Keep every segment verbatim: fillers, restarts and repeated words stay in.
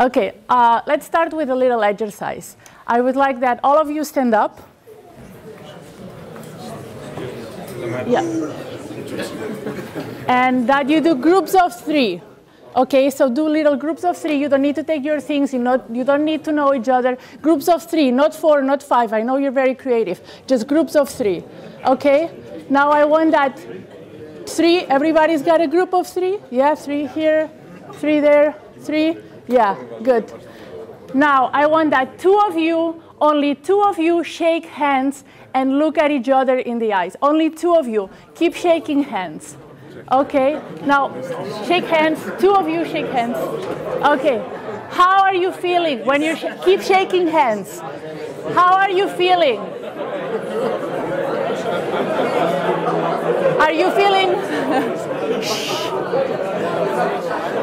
Okay, uh, let's start with a little exercise. I would like that all of you stand up. Yeah. And that you do groups of three. Okay, so do little groups of three. You don't need to take your things. You, not, you don't need to know each other. Groups of three, not four, not five. I know you're very creative. Just groups of three. Okay, now I want that three. Everybody's got a group of three? Yeah, three here, three there, three. Yeah, good. Now I want that two of you, only two of you, shake hands and look at each other in the eyes. Only two of you. Keep shaking hands. Okay, now shake hands. Two of you shake hands. Okay, how are you feeling when you sh keep shaking hands? How are you feeling? Are you feeling?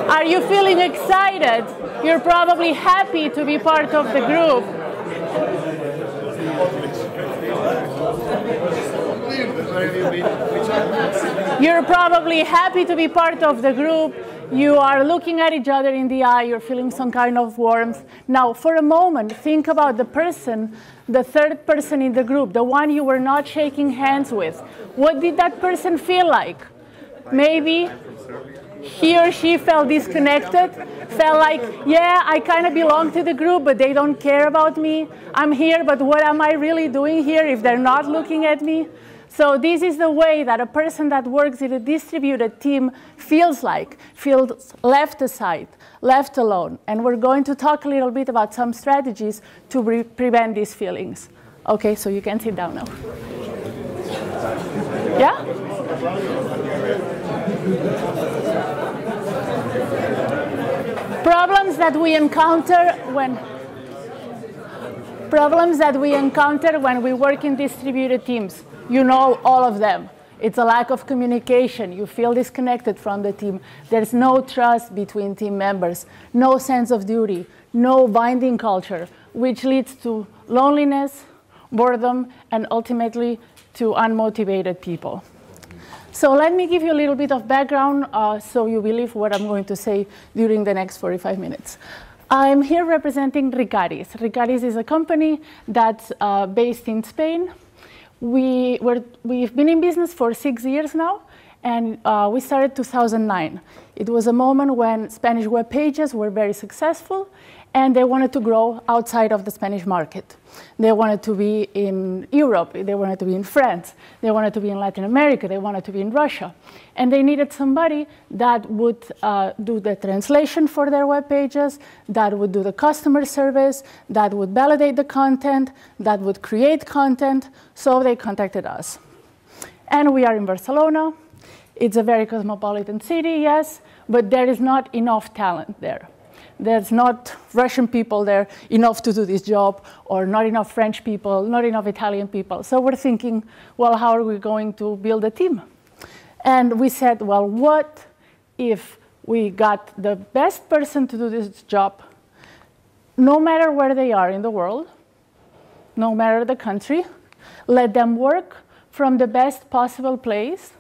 Are you feeling excited? You're probably happy to be part of the group. You're probably happy to be part of the group. You are looking at each other in the eye. You're feeling some kind of warmth. Now, for a moment, think about the person, the third person in the group, the one you were not shaking hands with. What did that person feel like? Maybe he or she felt disconnected, felt like, yeah, I kind of belong to the group, but they don't care about me. I'm here, but what am I really doing here if they're not looking at me? So this is the way that a person that works in a distributed team feels like, feels left aside, left alone. And we're going to talk a little bit about some strategies to pre prevent these feelings. Okay, so you can sit down now. Yeah? Problems that we encounter when problems that we encounter when we work in distributed teams. You know all of them. It's a lack of communication. You feel disconnected from the team. There's no trust between team members, no sense of duty, no binding culture, which leads to loneliness, boredom, and ultimately to unmotivated people. So let me give you a little bit of background uh, so you believe what I'm going to say during the next forty-five minutes. I'm here representing Ricaris. Ricaris is a company that's uh, based in Spain. We were, we've been in business for six years now, and uh, we started two thousand nine. It was a moment when Spanish web pages were very successful, and they wanted to grow outside of the Spanish market. They wanted to be in Europe, they wanted to be in France, they wanted to be in Latin America, they wanted to be in Russia. And they needed somebody that would uh, do the translation for their web pages, that would do the customer service, that would validate the content, that would create content. So they contacted us. And we are in Barcelona. It's a very cosmopolitan city, yes, but there is not enough talent there. There's not Russian people there enough to do this job, or not enough French people, not enough Italian people. So we're thinking, well, how are we going to build a team? And we said, well, what if we got the best person to do this job, no matter where they are in the world, no matter the country, let them work from the best possible place.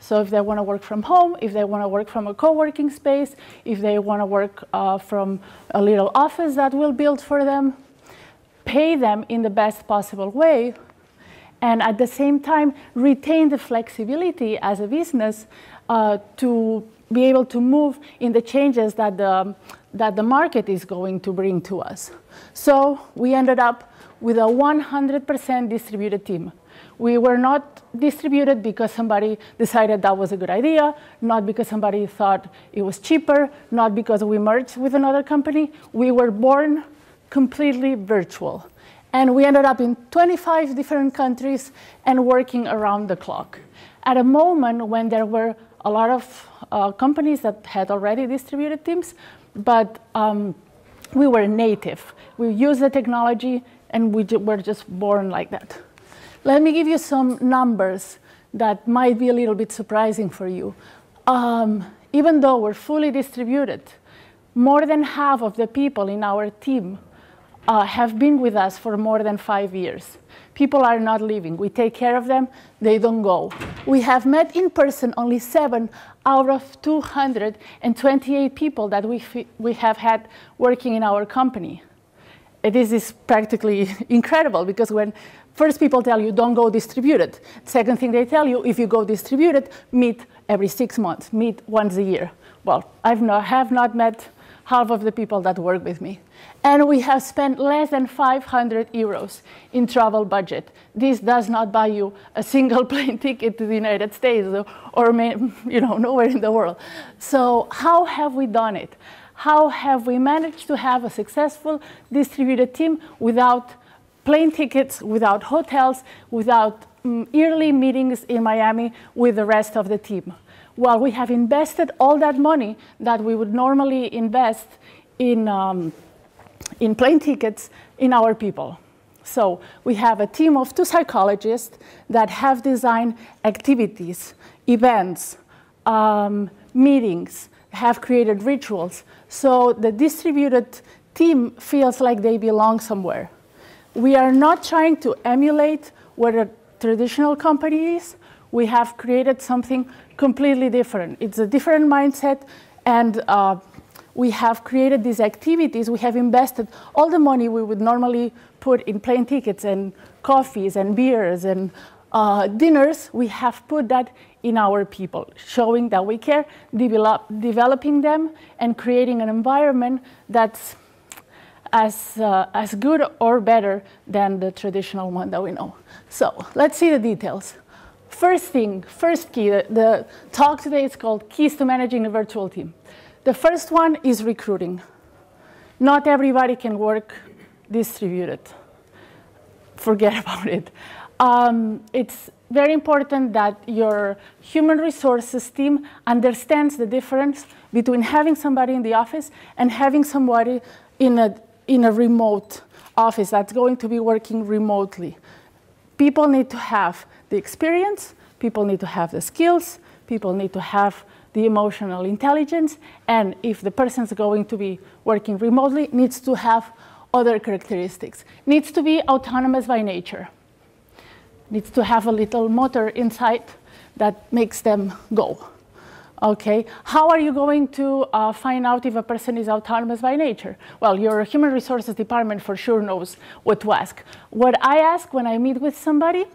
So if they want to work from home, if they want to work from a co-working space, if they want to work uh, from a little office that we'll build for them, pay them in the best possible way, and at the same time retain the flexibility as a business uh, to be able to move in the changes that the, that the market is going to bring to us. So we ended up with a one hundred percent distributed team. We were not distributed because somebody decided that was a good idea, not because somebody thought it was cheaper, not because we merged with another company. We were born completely virtual. And we ended up in twenty-five different countries and working around the clock. At a moment when there were a lot of uh, companies that had already distributed teams, but um, we were native. We used the technology, and we were just born like that. Let me give you some numbers that might be a little bit surprising for you. Um, even though we're fully distributed, more than half of the people in our team uh, have been with us for more than five years. People are not leaving. We take care of them. They don't go. We have met in person only seven out of two hundred twenty-eight people that we, we have had working in our company. This is practically incredible, because when first people tell you don't go distributed, second thing they tell you, if you go distributed, meet every six months, meet once a year. Well, I have not met half of the people that work with me. And we have spent less than five hundred euros in travel budget. This does not buy you a single plane ticket to the United States or, you know, nowhere in the world. So how have we done it? How have we managed to have a successful distributed team without plane tickets, without hotels, without um, yearly meetings in Miami with the rest of the team? Well, we have invested all that money that we would normally invest in, um, in plane tickets in our people. So we have a team of two psychologists that have designed activities, events, um, meetings, have created rituals, so the distributed team feels like they belong somewhere. We are not trying to emulate what a traditional company is. We have created something completely different. It's a different mindset, and uh, we have created these activities. We have invested all the money we would normally put in plane tickets and coffees and beers and uh, dinners. We have put that in our people, showing that we care, develop, developing them, and creating an environment that's as, uh, as good or better than the traditional one that we know. So let's see the details. First thing, first key, the, the talk today is called Keys to Managing a Virtual Team. The first one is recruiting. Not everybody can work distributed. Forget about it. Um, it's very important that your human resources team understands the difference between having somebody in the office and having somebody in a, in a remote office that's going to be working remotely. People need to have the experience, people need to have the skills, people need to have the emotional intelligence, and if the person's going to be working remotely, needs to have other characteristics. Needs to be autonomous by nature. Needs to have a little motor inside that makes them go. Okay, how are you going to uh, find out if a person is autonomous by nature? Well, your human resources department for sure knows what to ask. What I ask when I meet with somebody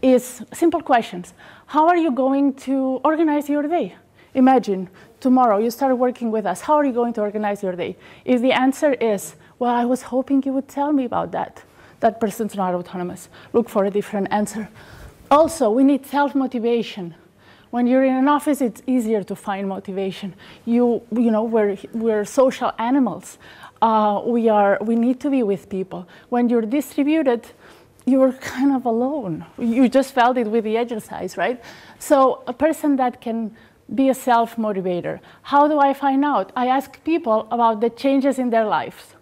is simple questions. How are you going to organize your day? Imagine tomorrow you start working with us. How are you going to organize your day? If the answer is, well, I was hoping you would tell me about that, that person's not autonomous. Look for a different answer. Also, we need self-motivation. When you're in an office, it's easier to find motivation. You, you know, we're, we're social animals. Uh, we, are, we need to be with people. When you're distributed, you're kind of alone. You just felt it with the exercise, right? So a person that can be a self-motivator. How do I find out? I ask people about the changes in their lives.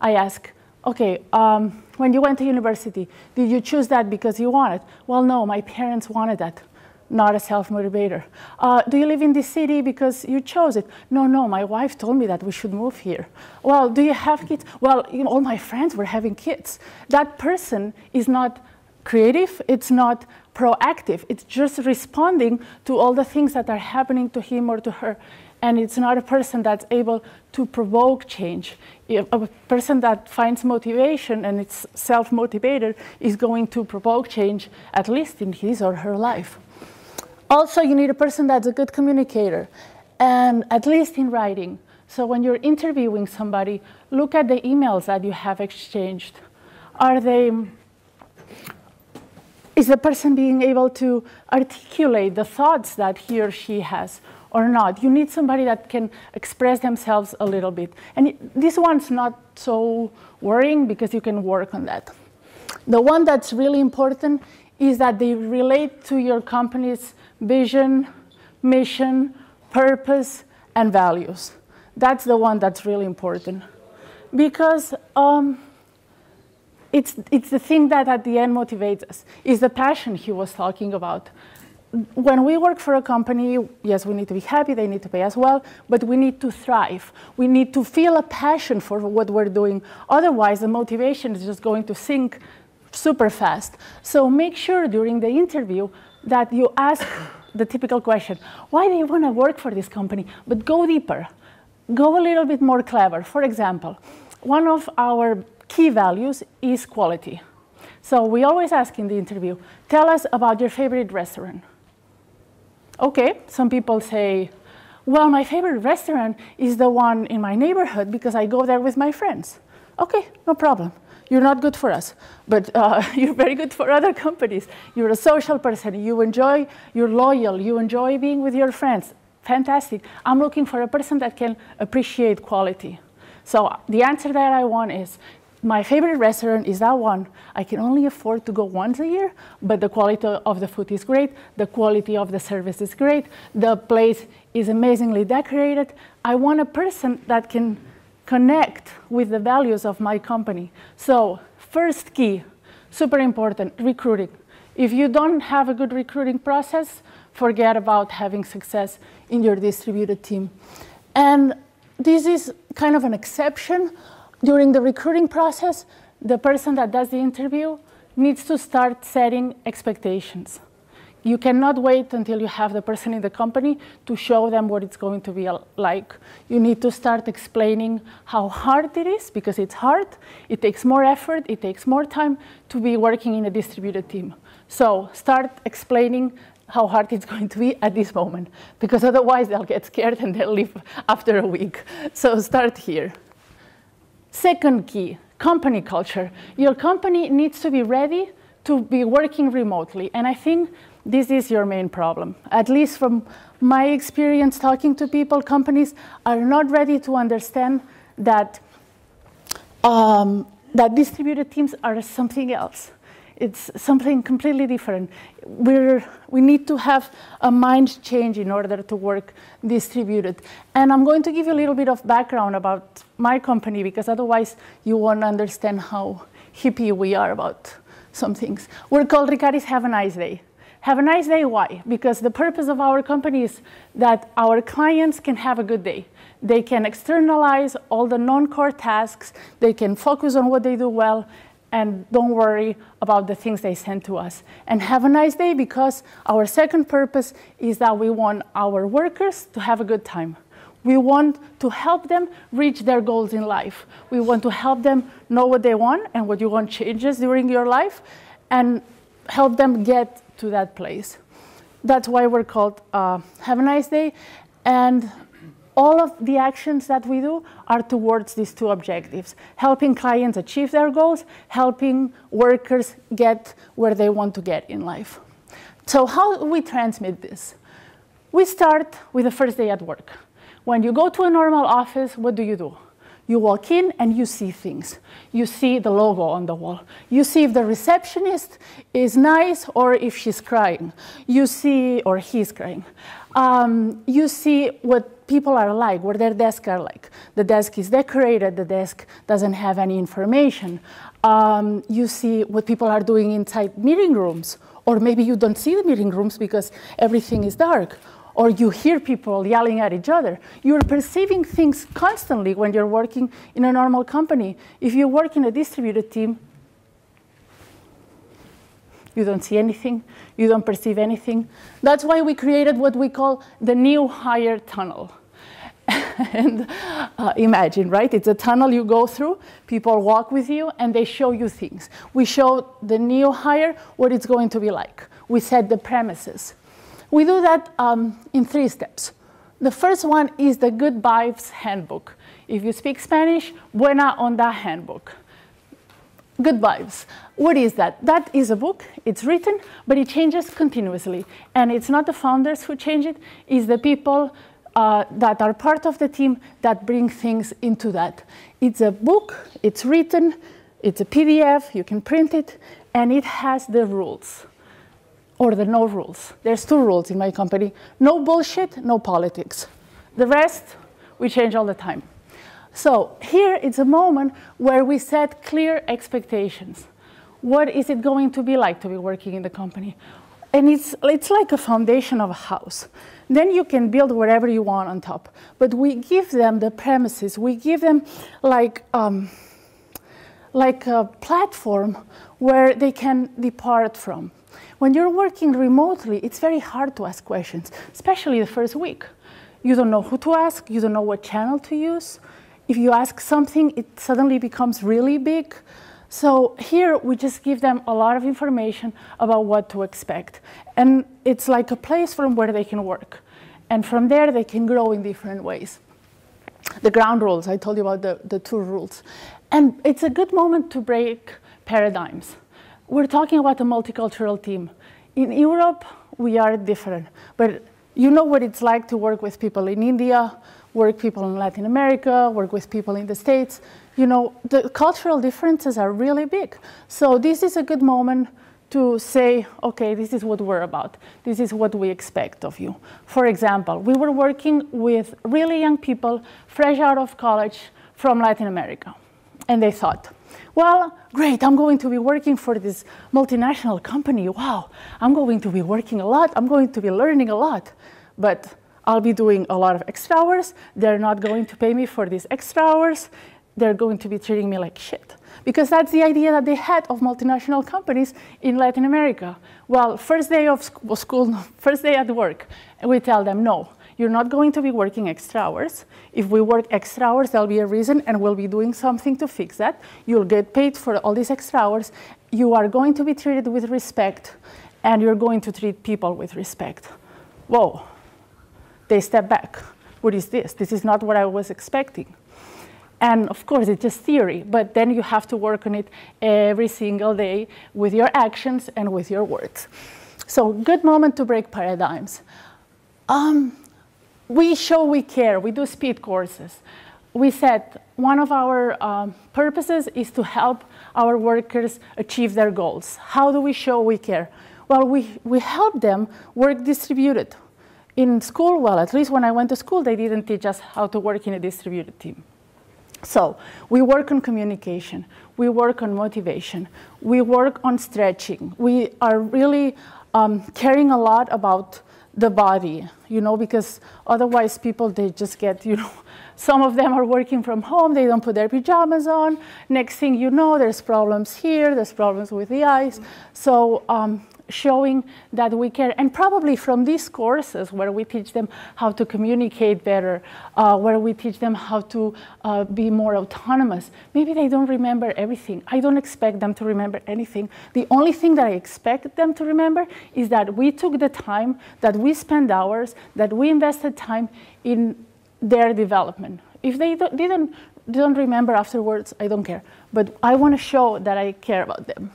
I ask, okay, um, when you went to university, did you choose that because you wanted? Well, no, my parents wanted that. Not a self-motivator. Uh, do you live in this city because you chose it? No, no, my wife told me that we should move here. Well, do you have kids? Well, you know, all my friends were having kids. That person is not creative, it's not proactive, it's just responding to all the things that are happening to him or to her. And it's not a person that's able to provoke change. A person that finds motivation and is self-motivated is going to provoke change, at least in his or her life. Also, you need a person that's a good communicator, and at least in writing. So when you're interviewing somebody, look at the emails that you have exchanged. Are they, is the person being able to articulate the thoughts that he or she has or not? You need somebody that can express themselves a little bit. And it, this one's not so worrying because you can work on that. The one that's really important is that they relate to your company's vision, mission, purpose, and values. That's the one that's really important, because um, it's, it's the thing that at the end motivates us. It's the passion he was talking about. when we work for a company, yes, we need to be happy, they need to pay us well, but we need to thrive. We need to feel a passion for what we're doing. Otherwise, the motivation is just going to sink super fast. So make sure during the interview that you ask the typical question, why do you want to work for this company? But go deeper. Go a little bit more clever. For example, one of our key values is quality. So we always ask in the interview, tell us about your favorite restaurant. Okay, some people say, well, my favorite restaurant is the one in my neighborhood because I go there with my friends. Okay, no problem. You're not good for us, but uh, you're very good for other companies. You're a social person, you enjoy, you're loyal, you enjoy being with your friends. Fantastic. I'm looking for a person that can appreciate quality. So the answer that I want is, my favorite restaurant is that one. I can only afford to go once a year, but the quality of the food is great. The quality of the service is great. The place is amazingly decorated. I want a person that can connect with the values of my company. So first key, super important, recruiting. If you don't have a good recruiting process, forget about having success in your distributed team. And this is kind of an exception. During the recruiting process, the person that does the interview needs to start setting expectations. You cannot wait until you have the person in the company to show them what it's going to be like. You need to start explaining how hard it is, because it's hard. It takes more effort. It takes more time to be working in a distributed team. So start explaining how hard it's going to be at this moment, because otherwise they'll get scared and they'll leave after a week. So start here. Second key, company culture. Your company needs to be ready to be working remotely. And I think this is your main problem. At least from my experience talking to people, companies are not ready to understand that, um, that distributed teams are something else. It's something completely different. We're, we need to have a mind change in order to work distributed. And I'm going to give you a little bit of background about my company, because otherwise you won't understand how hippie we are about some things. We're called Ricaris Have a Nice Day. Have a nice day, why? Because the purpose of our company is that our clients can have a good day. They can externalize all the non-core tasks. They can focus on what they do well, and don't worry about the things they send to us. And have a nice day, because our second purpose is that we want our workers to have a good time. We want to help them reach their goals in life. We want to help them know what they want and what you want changes during your life, and help them get to that place. That's why we're called uh, Have a Nice Day. And all of the actions that we do are towards these two objectives, helping clients achieve their goals, helping workers get where they want to get in life. So how do we transmit this? We start with the first day at work. When you go to a normal office, what do you do? You walk in and you see things. You see the logo on the wall. You see if the receptionist is nice or if she's crying. You see, or he's crying. Um, you see what people are like, what their desks are like. The desk is decorated, the desk doesn't have any information. Um, you see what people are doing inside meeting rooms, or maybe you don't see the meeting rooms because everything is dark, or you hear people yelling at each other. You're perceiving things constantly when you're working in a normal company. If you work in a distributed team, you don't see anything, you don't perceive anything. That's why we created what we call the new hire tunnel. and uh, imagine, right? It's a tunnel you go through, people walk with you, and they show you things. We show the new hire what it's going to be like. We set the premises. We do that um, in three steps. The first one is the Good Vibes Handbook. If you speak Spanish, buena onda handbook. Good vibes. What is that? That is a book. It's written, but it changes continuously. And it's not the founders who change it. It's the people uh, that are part of the team that bring things into that. It's a book. It's written. It's a P D F. You can print it. And it has the rules, or the no rules. There's two rules in my company. No bullshit, no politics. The rest, we change all the time. So here it's a moment where we set clear expectations. What is it going to be like to be working in the company? and it's, it's like a foundation of a house. Then you can build whatever you want on top. But we give them the premises. We give them like, um, like a platform where they can depart from. When you're working remotely, it's very hard to ask questions, especially the first week. You don't know who to ask. You don't know what channel to use. If you ask something, it suddenly becomes really big. So here, we just give them a lot of information about what to expect. And it's like a place from where they can work. And from there, they can grow in different ways. The ground rules, I told you about the, the two rules. And it's a good moment to break paradigms. We're talking about a multicultural team. In Europe, we are different. But you know what it's like to work with people in India, work people in Latin America, work with people in the States. You know, the cultural differences are really big. So this is a good moment to say, okay, this is what we're about. This is what we expect of you. For example, we were working with really young people fresh out of college from Latin America. And they thought, well, great, I'm going to be working for this multinational company. Wow, I'm going to be working a lot. I'm going to be learning a lot. But I'll be doing a lot of extra hours. They're not going to pay me for these extra hours. They're going to be treating me like shit. Because that's the idea that they had of multinational companies in Latin America. Well, first day of school, first day at work, we tell them, no, you're not going to be working extra hours. If we work extra hours, there'll be a reason, and we'll be doing something to fix that. You'll get paid for all these extra hours. You are going to be treated with respect, and you're going to treat people with respect. Whoa. They step back. What is this? This is not what I was expecting. And of course, it's just theory, but then you have to work on it every single day with your actions and with your words. So good moment to break paradigms. Um, we show we care. We do speed courses. We said one of our um, purposes is to help our workers achieve their goals. How do we show we care? Well, we, we help them work distributed. In school, well, at least when I went to school, they didn't teach us how to work in a distributed team. So we work on communication. We work on motivation. We work on stretching. We are really um, caring a lot about the body, you know, because otherwise people, they just get, you know, some of them are working from home. They don't put their pajamas on. Next thing you know, there's problems here. There's problems with the eyes. So um, showing that we care. And probably from these courses where we teach them how to communicate better, uh, where we teach them how to uh, be more autonomous, maybe they don't remember everything. I don't expect them to remember anything. The only thing that I expect them to remember is that we took the time, that we spent hours, that we invested time in their development. If they don't, didn't, don't remember afterwards, I don't care. But I want to show that I care about them.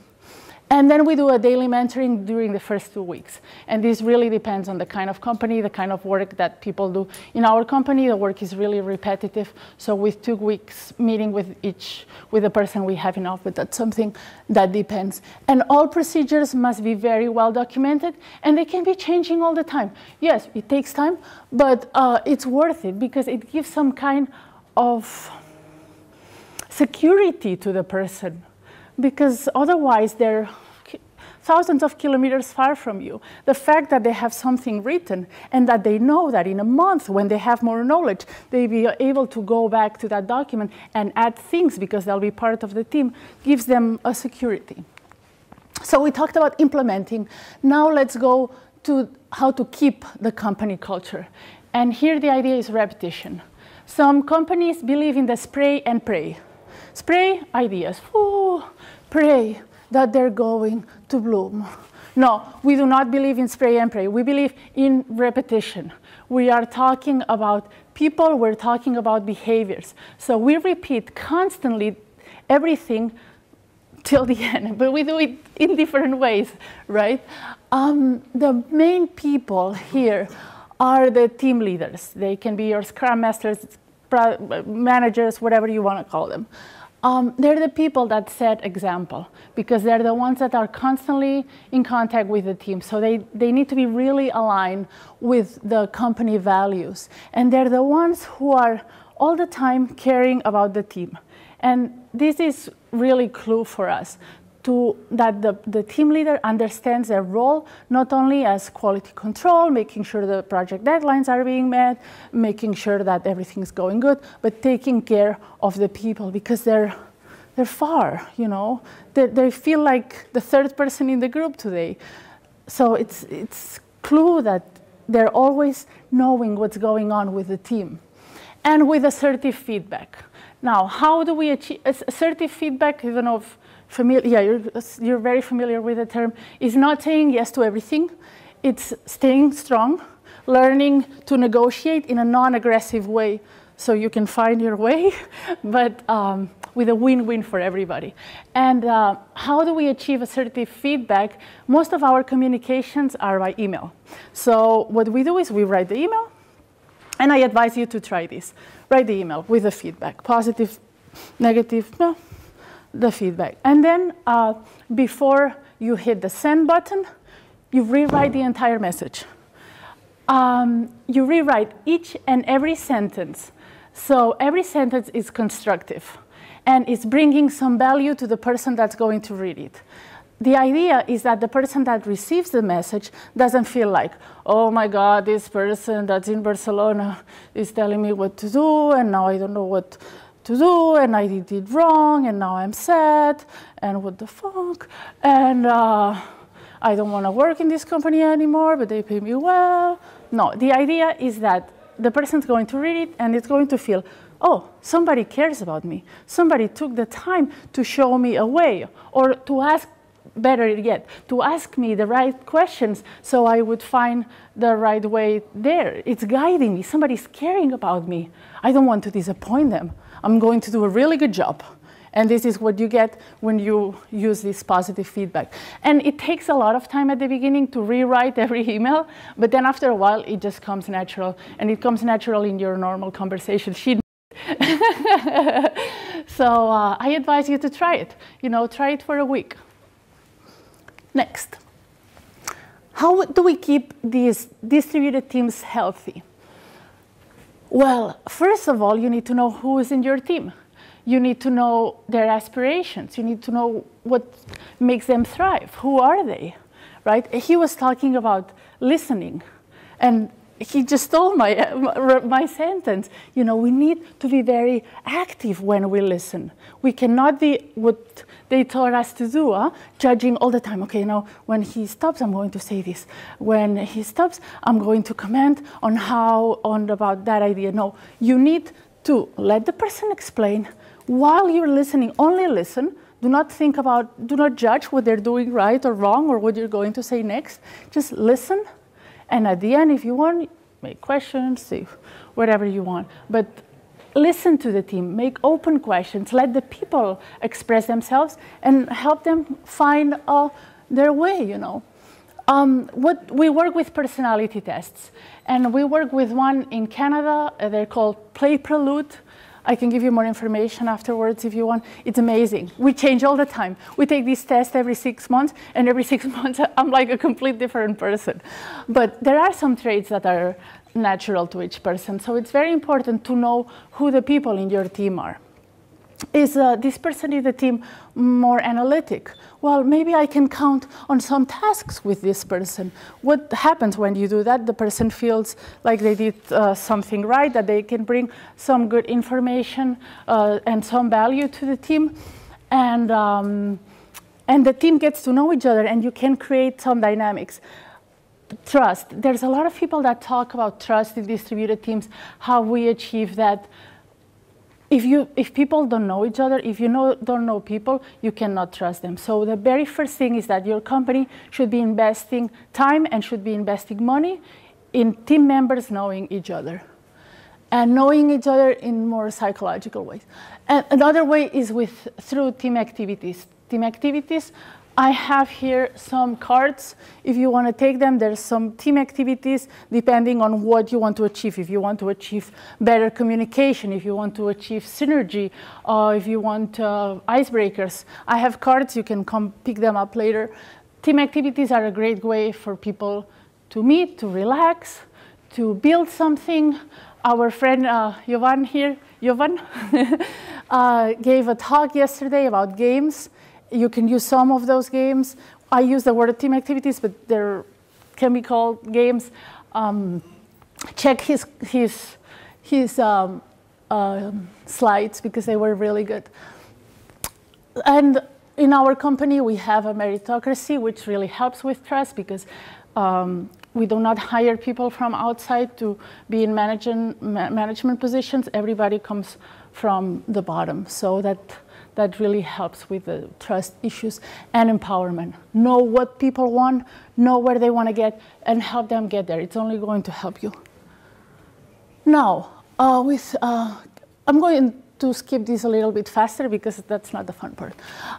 And then we do a daily mentoring during the first two weeks. And this really depends on the kind of company, the kind of work that people do. In our company, the work is really repetitive. So with two weeks meeting with each, with the person we have enough, but that's something that depends. And all procedures must be very well documented, and they can be changing all the time. Yes, it takes time, but uh, it's worth it because it gives some kind of security to the person. Because otherwise, they're thousands of kilometers far from you. The fact that they have something written and that they know that in a month, when they have more knowledge, they'll be able to go back to that document and add things because they'll be part of the team, gives them a security. So we talked about implementing. Now let's go to how to keep the company culture. And here the idea is repetition. Some companies believe in the spray and pray. Spray ideas. Ooh, pray that they're going to bloom. No, we do not believe in spray and pray. We believe in repetition. We are talking about people. We're talking about behaviors. So we repeat constantly everything till the end. But we do it in different ways, right? Um, the main people here are the team leaders. They can be your scrum masters, managers, whatever you want to call them. Um, they're the people that set example because they're the ones that are constantly in contact with the team. So they, they need to be really aligned with the company values. And they're the ones who are all the time caring about the team. And this is really a clue for us to that the, the team leader understands their role, not only as quality control, making sure the project deadlines are being met, making sure that everything's going good, but taking care of the people, because they're, they're far, you know. They, they feel like the third person in the group today. So it's, it's clue that they're always knowing what's going on with the team. And with assertive feedback. Now, how do we achieve assertive feedback? Even of familiar, yeah, you're, you're very familiar with the term. Is not saying yes to everything. It's staying strong, learning to negotiate in a non-aggressive way, so you can find your way, but um, with a win-win for everybody. And uh, how do we achieve assertive feedback? Most of our communications are by email. So what we do is we write the email. And I advise you to try this. Write the email with the feedback, positive, negative, no, the feedback. And then uh, before you hit the send button, you rewrite the entire message. Um, you rewrite each and every sentence. So every sentence is constructive, and it's bringing some value to the person that's going to read it. The idea is that the person that receives the message doesn't feel like, oh my God, this person that's in Barcelona is telling me what to do, and now I don't know what to do, and I did it wrong, and now I'm sad, and what the fuck, and uh, I don't want to work in this company anymore, but they pay me well. No, the idea is that the person's going to read it, and it's going to feel, oh, somebody cares about me. Somebody took the time to show me a way, or to ask, better yet, to ask me the right questions so I would find the right way there. It's guiding me. Somebody's caring about me. I don't want to disappoint them. I'm going to do a really good job. And this is what you get when you use this positive feedback. And it takes a lot of time at the beginning to rewrite every email, but then after a while it just comes natural. And it comes natural in your normal conversation. She so uh, I advise you to try it. You know, try it for a week. Next, how do we keep these distributed teams healthy? Well, first of all, you need to know who is in your team. You need to know their aspirations. You need to know what makes them thrive. Who are they, right? He was talking about listening, and he just stole my, my sentence. You know, we need to be very active when we listen. We cannot be what they taught us to do, huh? Judging all the time. Okay, now when he stops, I'm going to say this. When he stops, I'm going to comment on how, on about that idea. No, you need to let the person explain while you're listening. Only listen. Do not think about, do not judge what they're doing right or wrong or what you're going to say next. Just listen. And at the end, if you want, make questions, see whatever you want. But listen to the team, make open questions, let the people express themselves, and help them find uh, their way, you know. Um, what, we work with personality tests, and we work with one in Canada. They're called Play Prelude. I can give you more information afterwards if you want. It's amazing. We change all the time. We take these tests every six months, and every six months I'm like a complete different person. But there are some traits that are natural to each person, so it's very important to know who the people in your team are. Is uh, this person in the team more analytic? Well, maybe I can count on some tasks with this person. What happens when you do that? The person feels like they did uh, something right, that they can bring some good information uh, and some value to the team. And, um, and the team gets to know each other, and you can create some dynamics. Trust. There's a lot of people that talk about trust in distributed teams, how we achieve that. If, you, if people don't know each other, if you know, don't know people, you cannot trust them. So the very first thing is that your company should be investing time and should be investing money in team members knowing each other, and knowing each other in more psychological ways. And another way is with, through team activities. Team activities, I have here some cards. If you want to take them, there's some team activities depending on what you want to achieve. If you want to achieve better communication, if you want to achieve synergy, uh, if you want uh, icebreakers. I have cards. You can come pick them up later. Team activities are a great way for people to meet, to relax, to build something. Our friend uh, Jovan here, Jovan, uh, gave a talk yesterday about games. you can use some of those games. I use the word team activities, but they can be called games. Um, check his, his, his um, uh, slides, because they were really good. And in our company, we have a meritocracy, which really helps with trust, because um, we do not hire people from outside to be in management, ma management positions. Everybody comes from the bottom. So that, that really helps with the trust issues and empowerment. Know what people want, know where they want to get, and help them get there. It's only going to help you. Now, uh, with, uh, I'm going to skip this a little bit faster because that's not the fun part.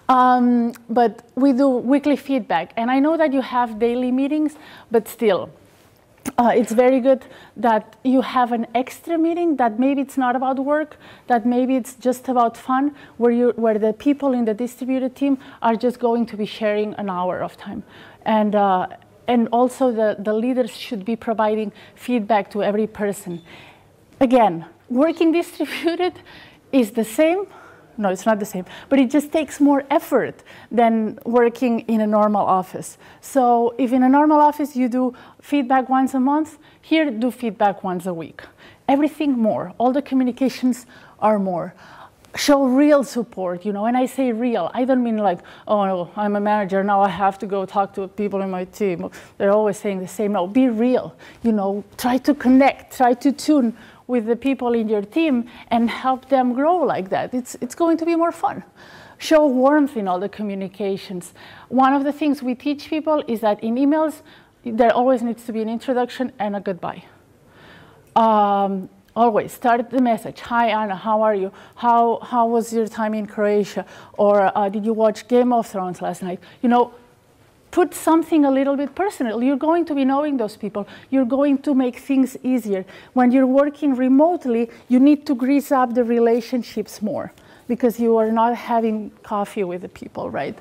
Um, but we do weekly feedback. And I know that you have daily meetings, but still, uh, it's very good that you have an extra meeting that maybe it's not about work, that maybe it's just about fun, where, you, where the people in the distributed team are just going to be sharing an hour of time. And, uh, and also the, the leaders should be providing feedback to every person. Again, working distributed is the same. No, it's not the same, but it just takes more effort than working in a normal office. So if in a normal office you do feedback once a month, here do feedback once a week. Everything more, all the communications are more. Show real support, you know, and I say real. I don't mean like, oh, no, I'm a manager, now I have to go talk to people in my team. They're always saying the same. No, be real, you know, try to connect, try to tune with the people in your team and help them grow like that. It's, it's going to be more fun. Show warmth in all the communications. One of the things we teach people is that in emails, there always needs to be an introduction and a goodbye. Um, always start the message. Hi, Anna, how are you? How, how was your time in Croatia? Or uh, did you watch Game of Thrones last night? You know, put something a little bit personal. You're going to be knowing those people. You're going to make things easier. When you're working remotely, you need to grease up the relationships more because you are not having coffee with the people, right?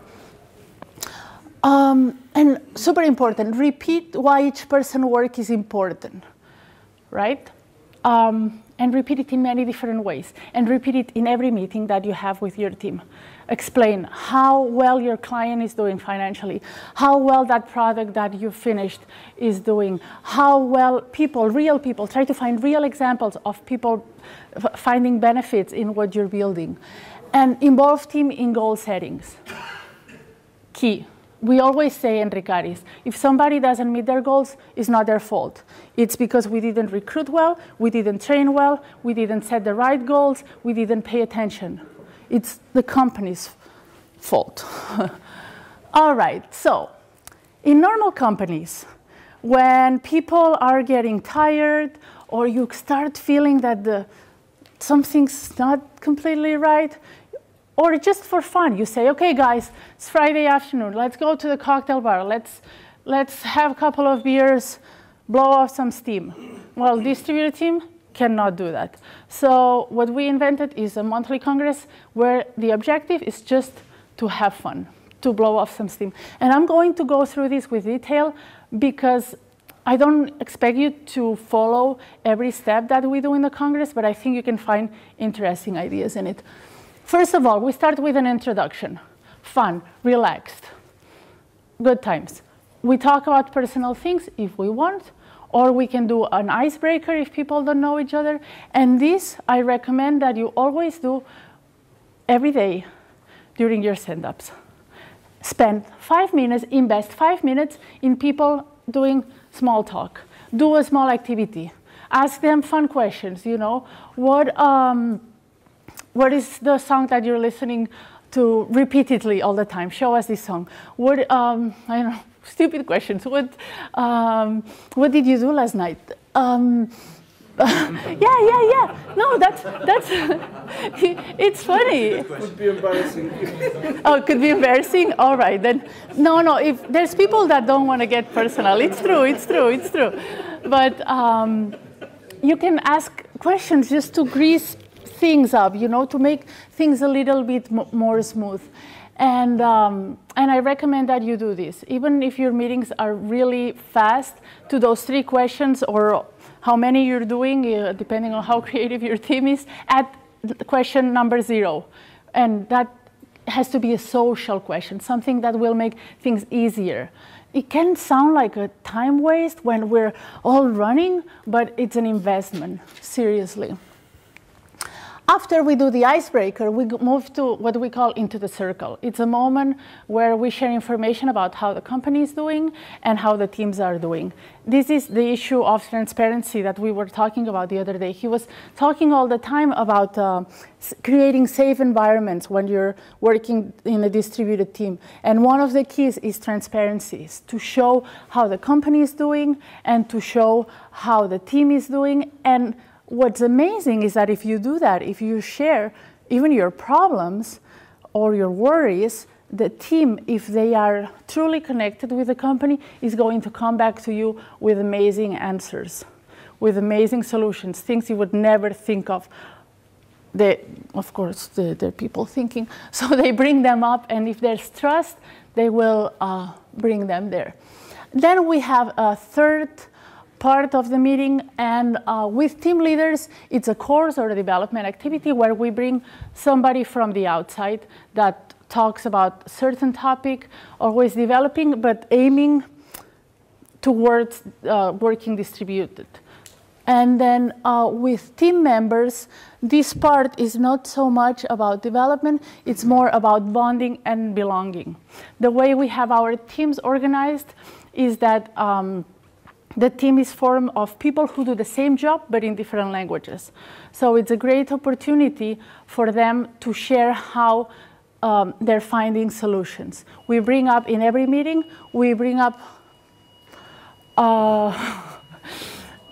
Um, and super important, repeat why each person's work is important, right? Um, and repeat it in many different ways. And repeat it in every meeting that you have with your team. Explain how well your client is doing financially, how well that product that you finished is doing, how well people, real people, try to find real examples of people finding benefits in what you're building. And involve team in goal settings. Key. We always say in Ricaris, if somebody doesn't meet their goals, it's not their fault. It's because we didn't recruit well, we didn't train well, we didn't set the right goals, we didn't pay attention. It's the company's fault. All right, so in normal companies, when people are getting tired or you start feeling that the, something's not completely right, or just for fun, you say, okay, guys, it's Friday afternoon. Let's go to the cocktail bar. Let's, let's have a couple of beers, blow off some steam. Well, distributed team cannot do that. So what we invented is a monthly congress where the objective is just to have fun, to blow off some steam. And I'm going to go through this with detail because I don't expect you to follow every step that we do in the congress, but I think you can find interesting ideas in it. First of all, we start with an introduction. Fun, relaxed, good times. We talk about personal things if we want, or we can do an icebreaker if people don't know each other. And this, I recommend that you always do every day during your stand-ups. Spend five minutes, invest five minutes in people doing small talk. Do a small activity. Ask them fun questions, you know. What, um, What is the song that you're listening to repeatedly all the time? Show us this song. What, um, I don't know, stupid questions. What, um, what did you do last night? Um, yeah, yeah, yeah. No, that's, that's, it's funny. It could be embarrassing. Oh, it could be embarrassing? All right, then. No, no, if there's people that don't want to get personal. It's true, it's true, it's true. But um, you can ask questions just to grease things up, you know, to make things a little bit more smooth. And, um, and I recommend that you do this. Even if your meetings are really fast, to those three questions or how many you're doing, uh, depending on how creative your team is, add question number zero. And that has to be a social question, something that will make things easier. It can sound like a time waste when we're all running, but it's an investment, seriously. After we do the icebreaker, we move to what we call into the circle. It's a moment where we share information about how the company is doing and how the teams are doing. This is the issue of transparency that we were talking about the other day. He was talking all the time about uh, creating safe environments when you're working in a distributed team. And one of the keys is transparency, is to show how the company is doing and to show how the team is doing. And what's amazing is that if you do that, if you share even your problems or your worries, the team, if they are truly connected with the company, is going to come back to you with amazing answers, with amazing solutions, things you would never think of. They, of course, the, they're people thinking, so they bring them up, and if there's trust, they will uh, bring them there. Then we have a third part of the meeting, and uh, with team leaders, it's a course or a development activity where we bring somebody from the outside that talks about a certain topic, always developing, but aiming towards uh, working distributed. And then uh, with team members, this part is not so much about development, it's more about bonding and belonging. The way we have our teams organized is that um, the team is formed of people who do the same job, but in different languages. So it's a great opportunity for them to share how um, they're finding solutions. We bring up in every meeting, we bring up uh,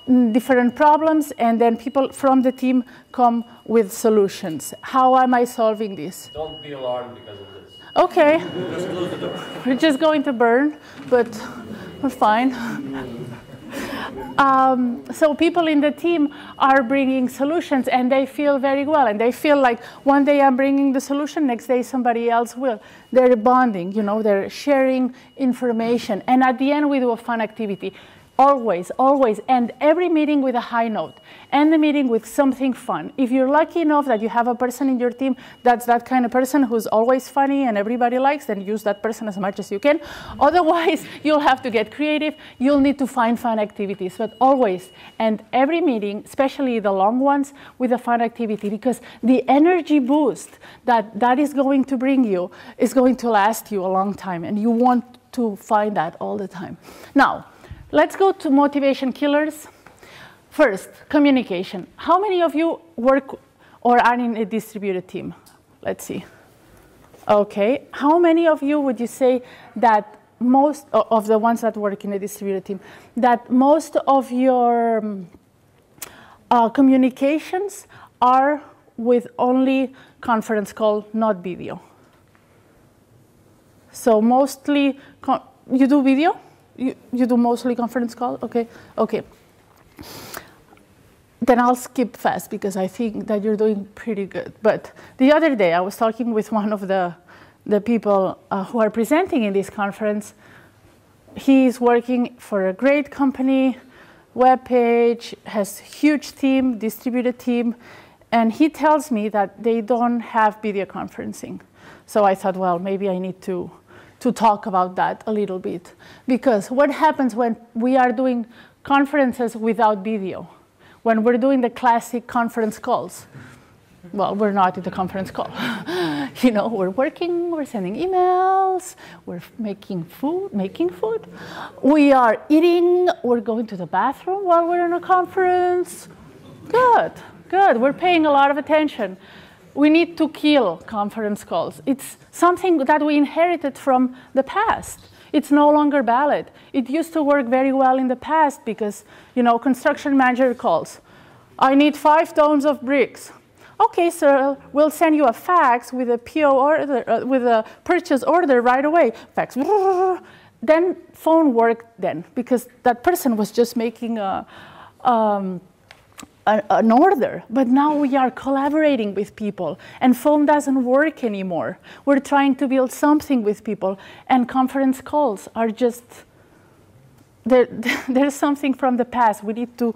different problems, and then people from the team come with solutions. How am I solving this? Don't be alarmed because of this. Okay. Just close the door. We're just going to burn, but we're fine. Um, so people in the team are bringing solutions, and they feel very well, and they feel like one day I'm bringing the solution, next day somebody else will. They're bonding, you know, they're sharing information, and at the end we do a fun activity. Always, always end every meeting with a high note. End the meeting with something fun. If you're lucky enough that you have a person in your team that's that kind of person who's always funny and everybody likes, then use that person as much as you can. Otherwise, you'll have to get creative. You'll need to find fun activities. But always end every meeting, especially the long ones, with a fun activity, because the energy boost that that is going to bring you is going to last you a long time, and you want to find that all the time. Now, let's go to motivation killers. First, communication. How many of you work or are in a distributed team? Let's see. Okay. How many of you would you say that most of the ones that work in a distributed team, that most of your uh, communications are with only conference call, not video? So mostly, con you do video? You, you do mostly conference call? Okay, okay. Then I'll skip fast because I think that you're doing pretty good. But the other day I was talking with one of the, the people uh, who are presenting in this conference. He is working for a great company, webpage, has huge team, distributed team, and he tells me that they don't have video conferencing. So I thought, well, maybe I need to to talk about that a little bit. Because what happens when we are doing conferences without video? When we're doing the classic conference calls? Well, we're not in the conference call. You know, we're working, we're sending emails, we're making food, making food. We are eating, we're going to the bathroom while we're in a conference. Good, good, we're paying a lot of attention. We need to kill conference calls. It's something that we inherited from the past. It's no longer valid. It used to work very well in the past because, you know, construction manager calls. I need five tons of bricks. Okay, sir, we'll send you a fax with a P O order, uh, with a purchase order right away. Fax. Then phone worked then because that person was just making a um, an order, but now we are collaborating with people, and phone doesn't work anymore. We're trying to build something with people, and conference calls are just, there, there's something from the past. We need to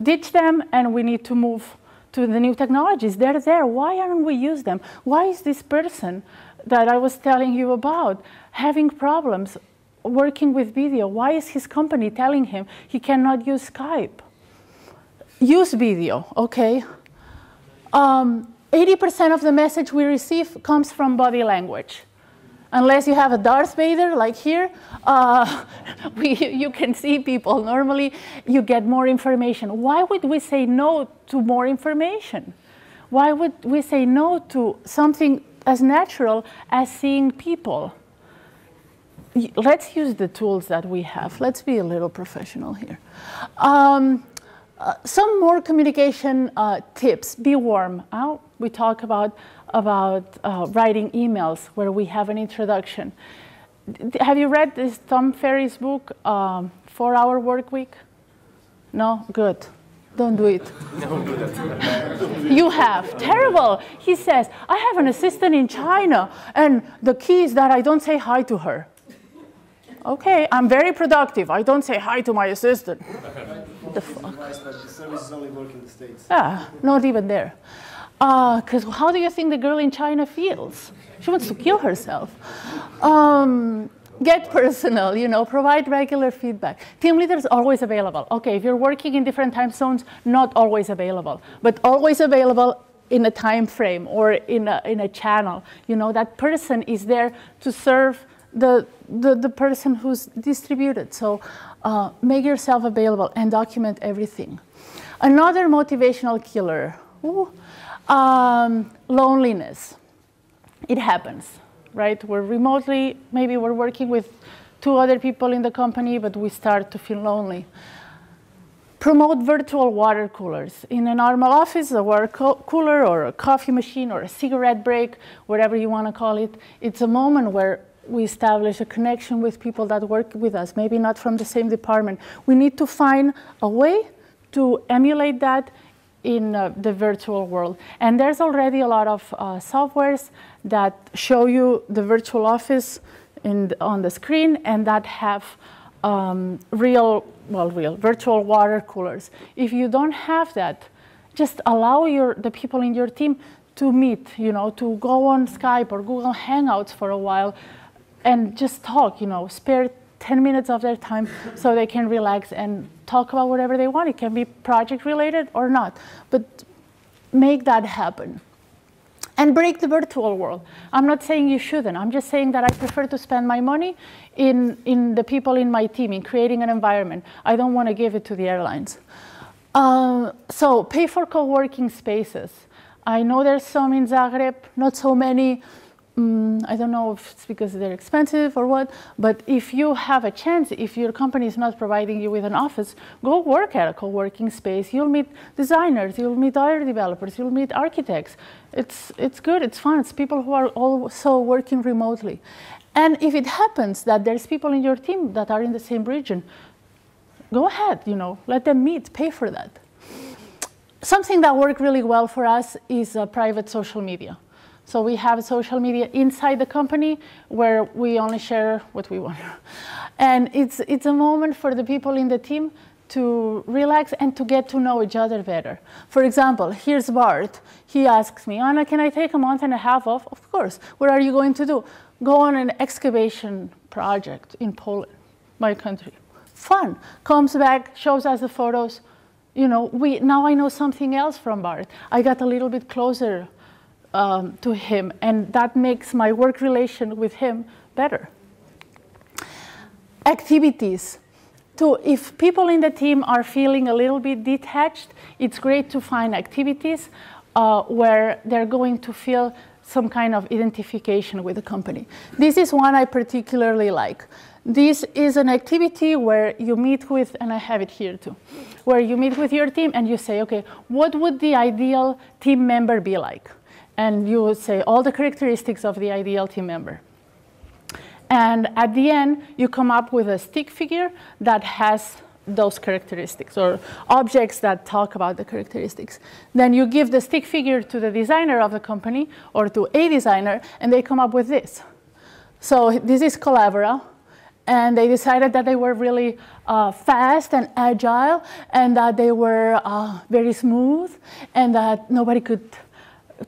ditch them, and we need to move to the new technologies. They're there. Why aren't we using them? Why is this person that I was telling you about having problems working with video? Why is his company telling him he cannot use Skype? Use video, okay? Um, eighty percent of the message we receive comes from body language. Unless you have a Darth Vader, like here, uh, we, you can see people. Normally, you get more information. Why would we say no to more information? Why would we say no to something as natural as seeing people? Let's use the tools that we have. Let's be a little professional here. Um, Uh, some more communication uh, tips. Be warm. Uh, we talk about, about uh, writing emails where we have an introduction. D have you read this Tom Ferry's book, um, Four-Hour Work Week? No? Good. Don't do it. You have. Terrible. He says, I have an assistant in China, and the key is that I don't say hi to her. Okay, I'm very productive. I don't say hi to my assistant. The fuck? The service is only working in the States. Ah, not even there. Because uh, how do you think the girl in China feels? She wants to kill herself. Um, get personal, you know, provide regular feedback. Team leader is always available. Okay, if you're working in different time zones, not always available, but always available in a time frame or in a, in a channel. You know, that person is there to serve the, the, the person who's distributed. So. Uh, make yourself available and document everything. Another motivational killer, ooh, um, loneliness. It happens, right? We're remotely, maybe we're working with two other people in the company, but we start to feel lonely. Promote virtual water coolers. In a normal office, a water co cooler or a coffee machine or a cigarette break, whatever you want to call it, it's a moment where we establish a connection with people that work with us, maybe not from the same department. We need to find a way to emulate that in uh, the virtual world. And there's already a lot of uh, softwares that show you the virtual office in, on the screen and that have um, real, well, real, virtual water coolers. If you don't have that, just allow your, the people in your team to meet, you know, to go on Skype or Google Hangouts for a while, and just talk, you know, spare ten minutes of their time so they can relax and talk about whatever they want. It can be project related or not, but make that happen. And break the virtual world. I'm not saying you shouldn't. I'm just saying that I prefer to spend my money in, in the people in my team, in creating an environment. I don't want to give it to the airlines. Uh, so pay for co-working spaces. I know there's some in Zagreb, not so many. Mm, I don't know if it's because they're expensive or what, but if you have a chance, if your company is not providing you with an office, go work at a co-working space. You'll meet designers, you'll meet other developers, you'll meet architects. It's, it's good, it's fun. It's people who are also working remotely. And if it happens that there's people in your team that are in the same region, go ahead, you know, let them meet, pay for that. Something that worked really well for us is uh, private social media. So we have social media inside the company where we only share what we want. And it's, it's a moment for the people in the team to relax and to get to know each other better. For example, here's Bart. He asks me, Anna, can I take a month and a half off? Of course. What are you going to do? Go on an excavation project in Poland, my country. Fun. Comes back, shows us the photos. You know, we, now I know something else from Bart. I got a little bit closer Um, to him, and that makes my work relation with him better. Activities. So if people in the team are feeling a little bit detached, it's great to find activities uh, where they're going to feel some kind of identification with the company. This is one I particularly like. This is an activity where you meet with, and I have it here too, where you meet with your team and you say, okay, what would the ideal team member be like? And you would say all the characteristics of the ideal team member. And at the end, you come up with a stick figure that has those characteristics or objects that talk about the characteristics. Then you give the stick figure to the designer of the company or to a designer, and they come up with this. So this is Collabora. And they decided that they were really uh, fast and agile, and that they were uh, very smooth, and that nobody could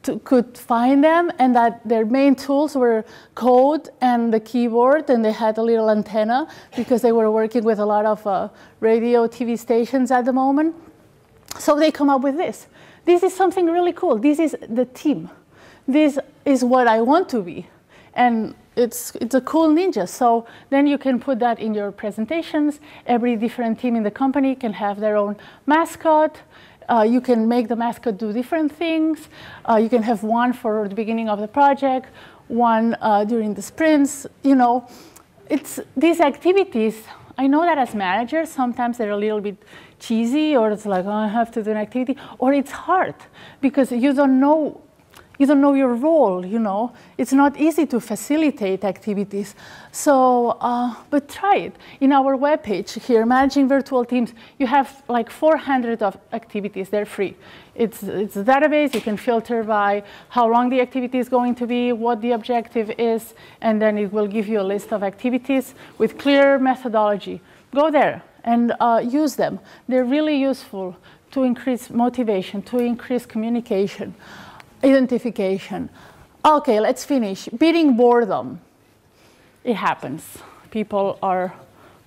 to, could find them, and that their main tools were code and the keyboard, and they had a little antenna because they were working with a lot of uh, radio, T V stations at the moment. So they come up with this. This is something really cool. This is the team. This is what I want to be. And it's, it's a cool ninja. So then you can put that in your presentations. Every different team in the company can have their own mascot. Uh, you can make the mascot do different things. Uh, you can have one for the beginning of the project, one uh, during the sprints. You know, it's these activities. I know that as managers, sometimes they're a little bit cheesy, or it's like, oh, I have to do an activity, or it's hard because you don't know You don't know your role, you know. It's not easy to facilitate activities. So, uh, but try it. In our webpage here, managing virtual teams, you have like four hundred of activities. They're free. It's, it's a database. You can filter by how long the activity is going to be, what the objective is, and then it will give you a list of activities with clear methodology. Go there and uh, use them. They're really useful to increase motivation, to increase communication. Identification. Okay, let's finish. Beating boredom. It happens. People are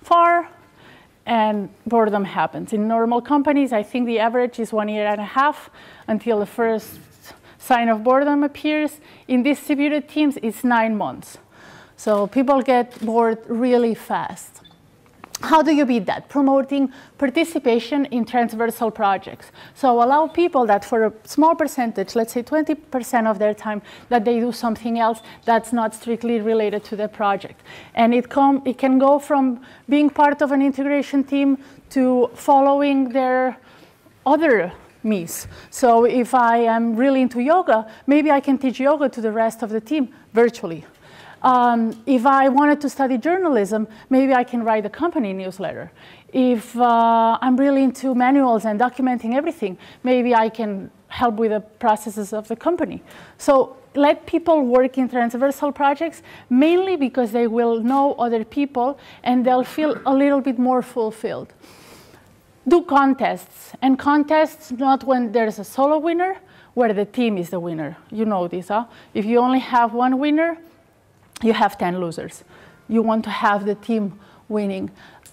far and boredom happens. In normal companies, I think the average is one year and a half until the first sign of boredom appears. In distributed teams, it's nine months. So people get bored really fast. How do you beat that? Promoting participation in transversal projects. So allow people that for a small percentage, let's say twenty percent of their time, that they do something else that's not strictly related to their project. And it, com it can go from being part of an integration team to following their other me's. So if I am really into yoga, maybe I can teach yoga to the rest of the team virtually. Um, if I wanted to study journalism, maybe I can write a company newsletter. If uh, I'm really into manuals and documenting everything, maybe I can help with the processes of the company. So let people work in transversal projects, mainly because they will know other people and they'll feel a little bit more fulfilled. Do contests, and contests not when there's a solo winner, where the team is the winner. You know this, huh? If you only have one winner, you have ten losers. You want to have the team winning.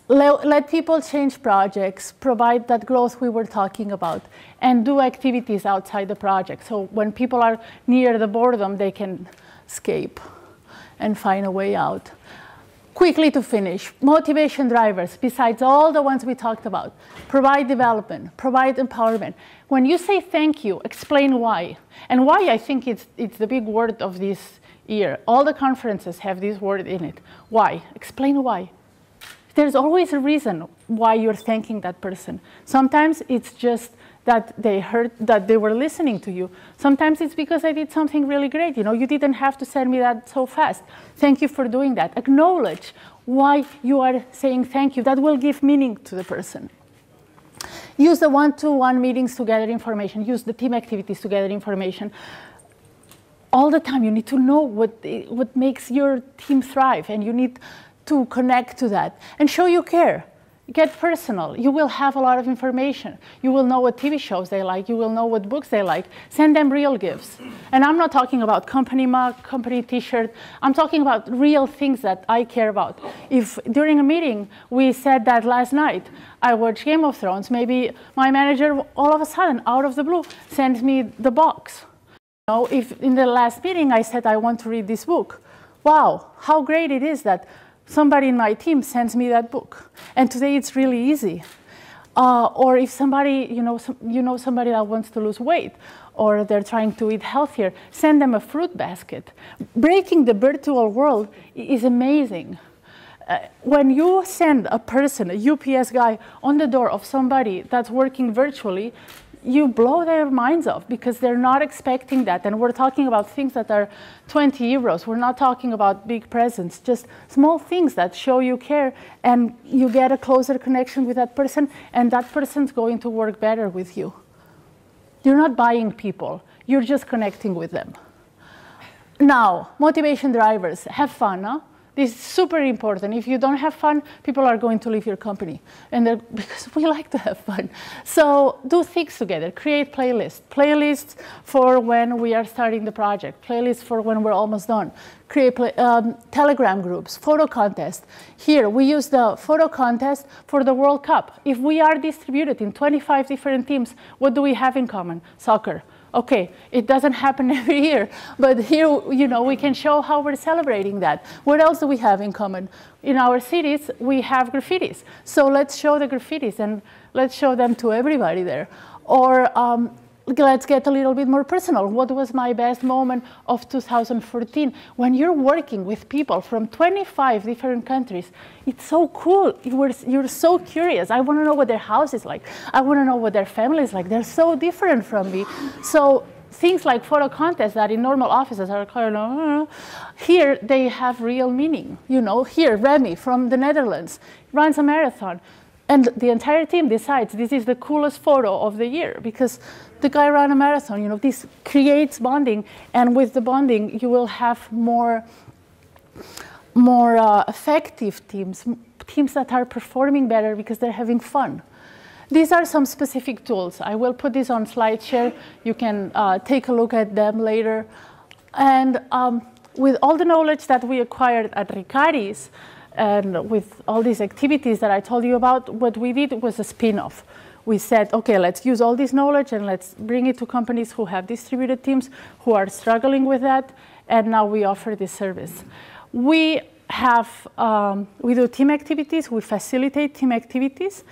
Let, let people change projects, provide that growth we were talking about, and do activities outside the project. So when people are near the boredom, they can escape and find a way out. Quickly to finish, motivation drivers, besides all the ones we talked about, provide development, provide empowerment. When you say thank you, explain why. And why, I think it's, it's the big word of this year. All the conferences have this word in it. Why? Explain why. There's always a reason why you're thanking that person. Sometimes it's just that they heard that they were listening to you. Sometimes it's because I did something really great. You know, you didn't have to send me that so fast. Thank you for doing that. Acknowledge why you are saying thank you. That will give meaning to the person. Use the one-to-one meetings to gather information. Use the team activities to gather information. All the time, you need to know what, what makes your team thrive, and you need to connect to that. And show you care. Get personal. You will have a lot of information. You will know what T V shows they like. You will know what books they like. Send them real gifts. And I'm not talking about company mug, company T-shirt. I'm talking about real things that I care about. If during a meeting we said that last night, I watched Game of Thrones, maybe my manager all of a sudden, out of the blue, sends me the box. Now, if in the last meeting I said I want to read this book, wow, how great it is that somebody in my team sends me that book. And today it's really easy. Uh, or if somebody, you know, some, you know somebody that wants to lose weight, or they're trying to eat healthier, send them a fruit basket. Breaking the virtual world is amazing. Uh, when you send a person, a U P S guy, on the door of somebody that's working virtually, you blow their minds off because they're not expecting that. And we're talking about things that are twenty euros. We're not talking about big presents, just small things that show you care, and you get a closer connection with that person, and that person's going to work better with you. You're not buying people. You're just connecting with them. Now, motivation drivers, have fun, huh? This is super important. If you don't have fun, people are going to leave your company, and because we like to have fun. So do things together. Create playlists. Playlists for when we are starting the project. Playlists for when we're almost done. Create play, um, Telegram groups, photo contest. Here, we use the photo contest for the World Cup. If we are distributed in twenty-five different teams, what do we have in common? Soccer. Okay, it doesn't happen every year, but here, you know, we can show how we're celebrating that. What else do we have in common? In our cities, we have graffitis. So let's show the graffitis and let's show them to everybody there. Or um, let's get a little bit more personal. What was my best moment of two thousand fourteen? When you're working with people from twenty-five different countries, it's so cool. You were, you're so curious. I want to know what their house is like. I want to know what their family is like. They're so different from me. So things like photo contests that in normal offices are kind of, here they have real meaning. You know, here Remy from the Netherlands runs a marathon. And the entire team decides this is the coolest photo of the year because the guy ran a marathon. You know, this creates bonding, and with the bonding, you will have more, more uh, effective teams, teams that are performing better because they're having fun. These are some specific tools. I will put this on SlideShare. You can uh, take a look at them later. And um, with all the knowledge that we acquired at Ricaris, and with all these activities that I told you about, what we did was a spin-off. We said, okay, let's use all this knowledge and let's bring it to companies who have distributed teams, who are struggling with that, and now we offer this service. We have, um, we do team activities, we facilitate team activities,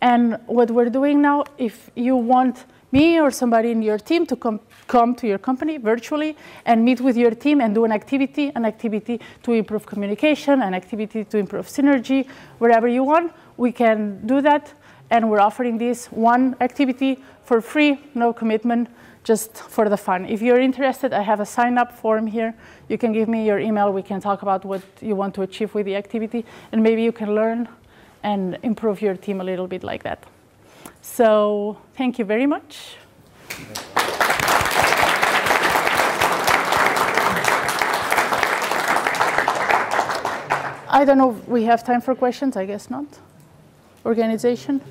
and what we're doing now, if you want me or somebody in your team to com come to your company virtually and meet with your team and do an activity, an activity to improve communication, an activity to improve synergy, wherever you want, we can do that. And we're offering this one activity for free, no commitment, just for the fun. If you're interested, I have a sign-up form here. You can give me your email. We can talk about what you want to achieve with the activity, and maybe you can learn and improve your team a little bit like that. So thank you very much. I don't know if we have time for questions. I guess not. Organization?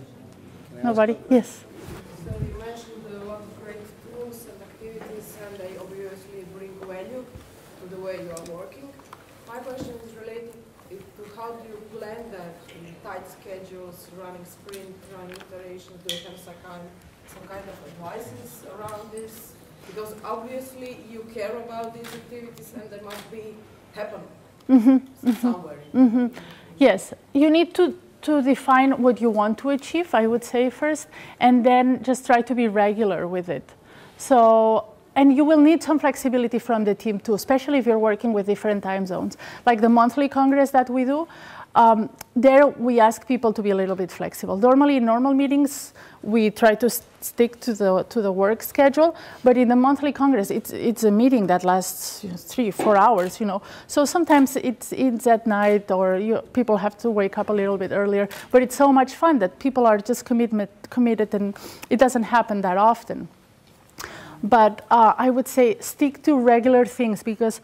Nobody? Yes. So you mentioned a lot of great tools and activities, and they obviously bring value to the way you are working. My question is related to how do you plan that? Tight schedules, running sprint, running iterations, do you have some kind, some kind of advices around this? Because obviously you care about these activities and they must be happening mm-hmm. somewhere. Mm-hmm. Yes, you need to, to define what you want to achieve, I would say first, and then just try to be regular with it. So. And you will need some flexibility from the team too, especially if you're working with different time zones. Like the monthly congress that we do, um, there we ask people to be a little bit flexible. Normally in normal meetings, we try to st stick to the, to the work schedule, but in the monthly congress, it's, it's a meeting that lasts you know, three, four hours, you know. So sometimes it's, it's at night or you, people have to wake up a little bit earlier, but it's so much fun that people are just commitment, committed and it doesn't happen that often. But uh, I would say stick to regular things, because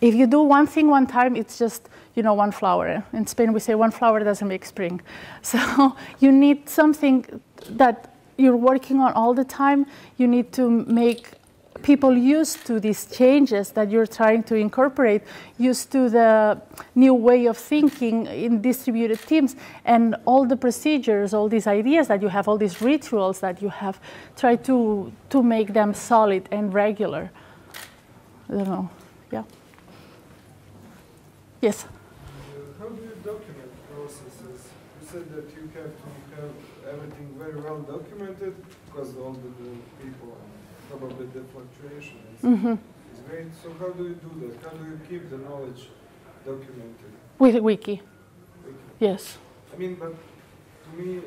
if you do one thing one time, it's just, you know, one flower. In Spain, we say one flower doesn't make spring. So you need something that you're working on all the time. You need to make people used to these changes that you're trying to incorporate, used to the new way of thinking in distributed teams, and all the procedures, all these ideas that you have, all these rituals that you have, try to, to make them solid and regular. I don't know, yeah. Yes? Uh, how do you document processes? You said that you have to have everything very well documented, because all the, the people are probably the fluctuation is, mm-hmm. is great. So how do you do that? How do you keep the knowledge documented? With a wiki. wiki. Yes. I mean, but to me, uh,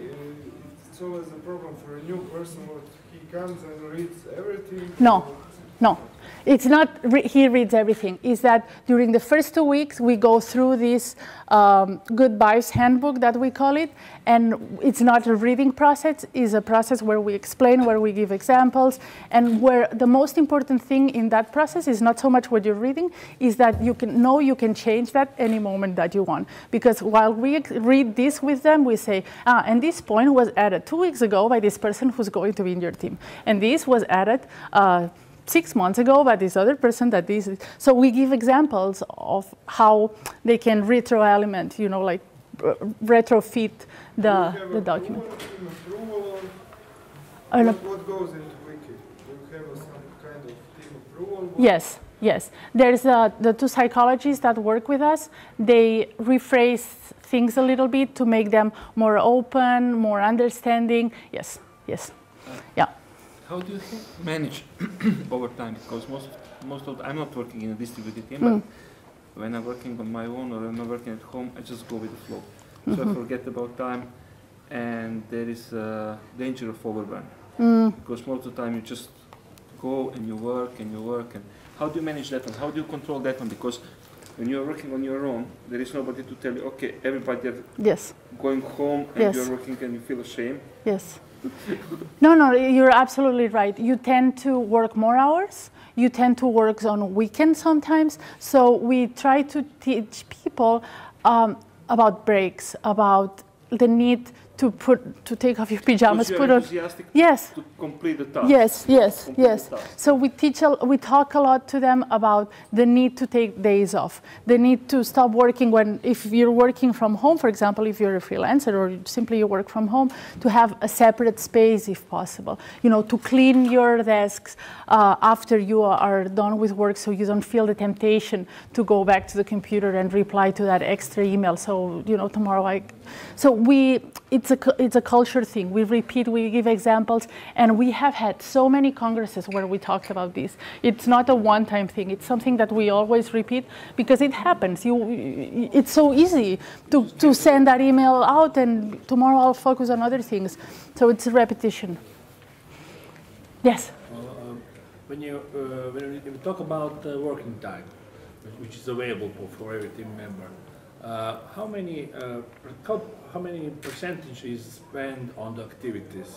it's always a problem for a new person. What he comes and reads everything. No, no. It's not re he reads everything. It's that during the first two weeks, we go through this um, good buys handbook that we call it. And it's not a reading process. It's a process where we explain, where we give examples, and where the most important thing in that process is not so much what you're reading, is that you can know you can change that any moment that you want. Because while we read this with them, we say, ah, and this point was added two weeks ago by this person who's going to be in your team. And this was added uh, six months ago by this other person that this. So we give examples of how they can retro-element, you know, like uh, retrofit the, do you have the document. Approval, an approval, what, what goes into Wiki? Do you have some kind of team approval? Yes, yes. There's uh, the two psychologists that work with us. They rephrase things a little bit to make them more open, more understanding. Yes, yes, yeah. How do you think manage over time? Because most most of the, I'm not working in a distributed team, mm. but when I'm working on my own or when I'm working at home, I just go with the flow. Mm-hmm. So I forget about time, and there is a danger of overburn. Mm. Because most of the time you just go and you work and you work. And how do you manage that one? How do you control that one? Because when you're working on your own, there is nobody to tell you, okay, everybody are yes. going home and yes. you're working and you feel ashamed. Yes. No, no, you're absolutely right. You tend to work more hours. You tend to work on weekends sometimes. So we try to teach people um, about breaks, about the need to put to take off your pajamas, put on. Yes. To complete the task. Yes, yes, yes. So we teach, a, we talk a lot to them about the need to take days off, the need to stop working when, if you're working from home, for example, if you're a freelancer or you simply you work from home, to have a separate space if possible. You know, to clean your desks uh, after you are done with work, so you don't feel the temptation to go back to the computer and reply to that extra email. So you know, tomorrow I. So we, it's. It's a, it's a culture thing. We repeat, we give examples, and we have had so many congresses where we talked about this. It's not a one-time thing. It's something that we always repeat because it happens. You, it's so easy to, to send that email out, and tomorrow I'll focus on other things. So it's a repetition. Yes? Well, um, when, you, uh, when we talk about uh, working time, which is available for every team member, Uh, how many uh, how many percentage is spent on the activities,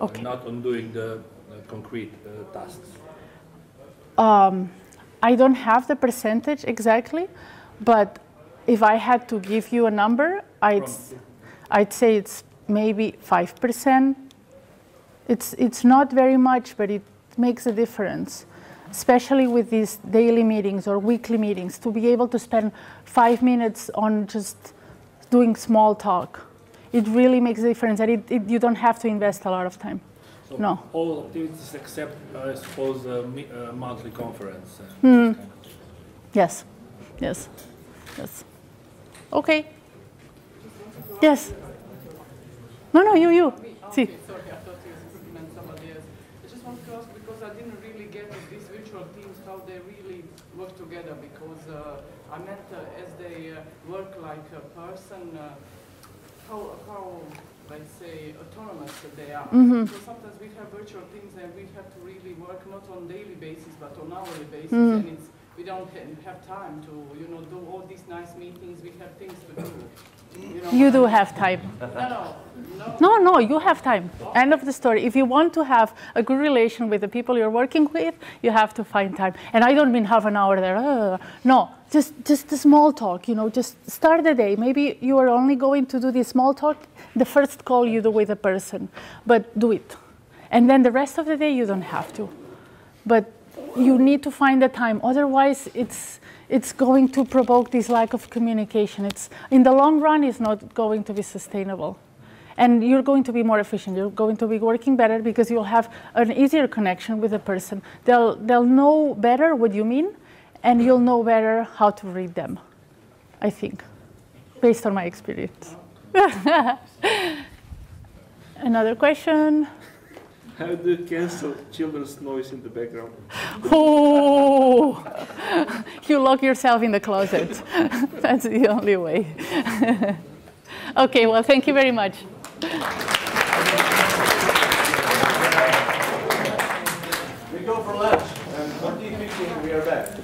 okay. and not on doing the uh, concrete uh, tasks? Um, I don't have the percentage exactly, but if I had to give you a number, I'd I'd say it's maybe five percent. It's it's not very much, but it makes a difference. Especially with these daily meetings or weekly meetings, to be able to spend five minutes on just doing small talk. It really makes a difference, and it, it, you don't have to invest a lot of time. So no. All activities except, uh, I suppose, a uh, uh, monthly conference. Mm. Okay. Yes, yes, yes. Okay. Yes. No, no, you, you. See. Work together, because uh, I meant uh, as they uh, work like a person, uh, how, how, let's say, autonomous they are. Mm-hmm. So sometimes we have virtual teams and we have to really work not on daily basis but on hourly basis, mm-hmm. and it's, we don't have time to, you know, do all these nice meetings. We have things to do. You, know, you do have time. No no, no, no, no. You have time. End of the story. If you want to have a good relation with the people you're working with, you have to find time. And I don't mean half an hour there. Uh, no, just just the small talk. You know, just start the day. Maybe you are only going to do the small talk, the first call you do with a person, but do it. And then the rest of the day you don't have to. But you need to find the time. Otherwise, it's. It's going to provoke this lack of communication. It's, in the long run, it's not going to be sustainable. And you're going to be more efficient. You're going to be working better because you'll have an easier connection with a person. They'll, they'll know better what you mean, and you'll know better how to read them, I think, based on my experience. Another question? How do you cancel children's noise in the background? Oh, you lock yourself in the closet. That's the only way. Okay, well, thank you very much. We go for lunch. And what do you think we are back?